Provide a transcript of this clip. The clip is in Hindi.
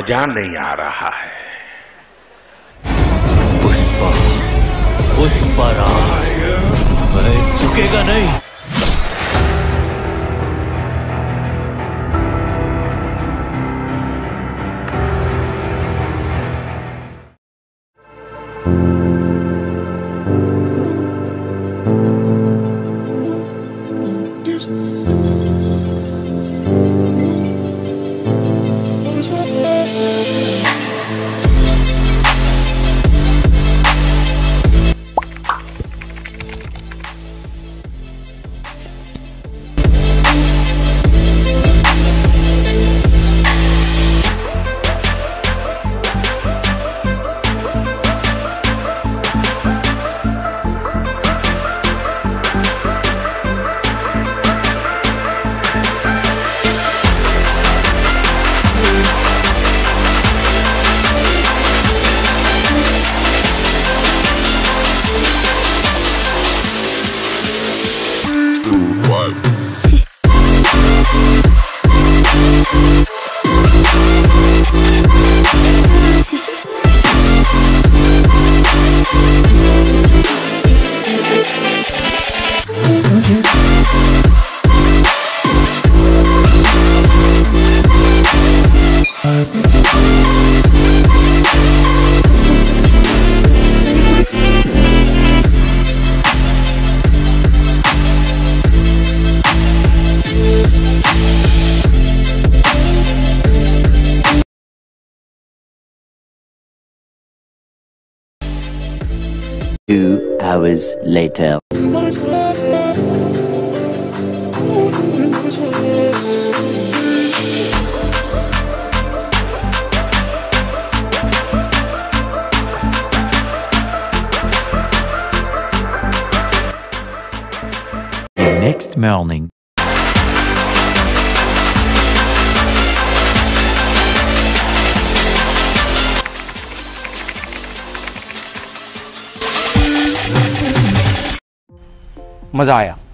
मजा नहीं आ रहा है। पुष्पा, पुष्पराज, मैं झुकेगा नहीं।2 hours later. The next morning. मज़ा आया।